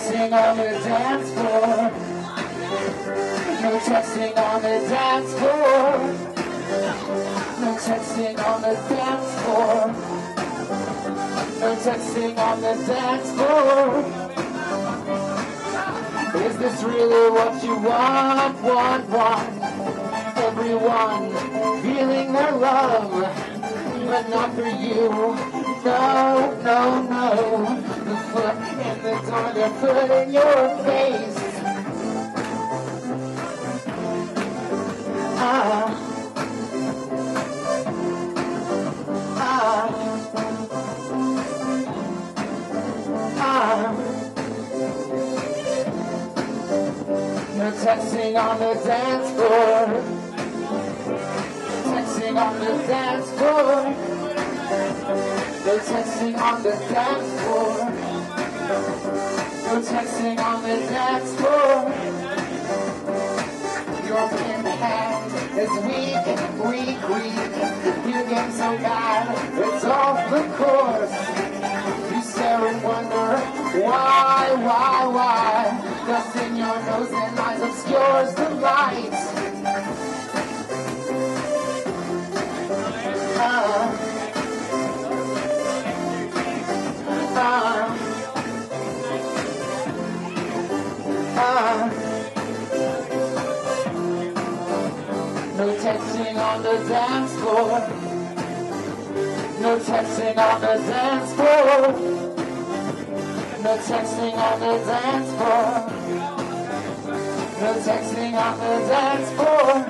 testing on the dance floor. No testing on the dance floor. No testing on the dance floor. No testing on the dance floor. Is this really what you want? Everyone feeling their love, but not for you. No, no, no. The foot in the door, the foot in your face. No texting on the dance floor. On the dance floor, no texting on the dance floor, no texting on the dance floor. Your pimp hand is weak. You get so bad, it's off the course. You stare and wonder why. Dust in your nose and eyes obscures the light. No texting on the dance floor. No texting on the dance floor. No texting on the dance floor. No texting on the dance floor.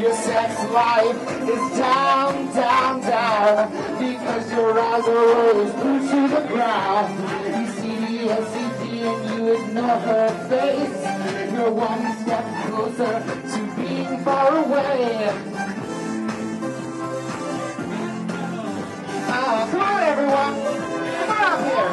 Your sex life is down, because your eyes are always glued to the ground. You see the LCD and you ignore her face. You're one step closer to being far away. Come on, everyone. Come on up here.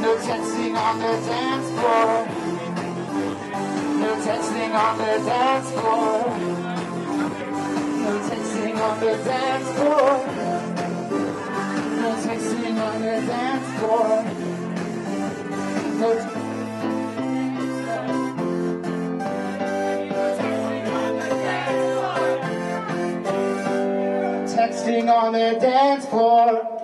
No texting on the dance floor. No texting on the dance floor. No texting on the dance floor. No texting on the dance floor. No texting on the dance floor. Texting on the dance floor.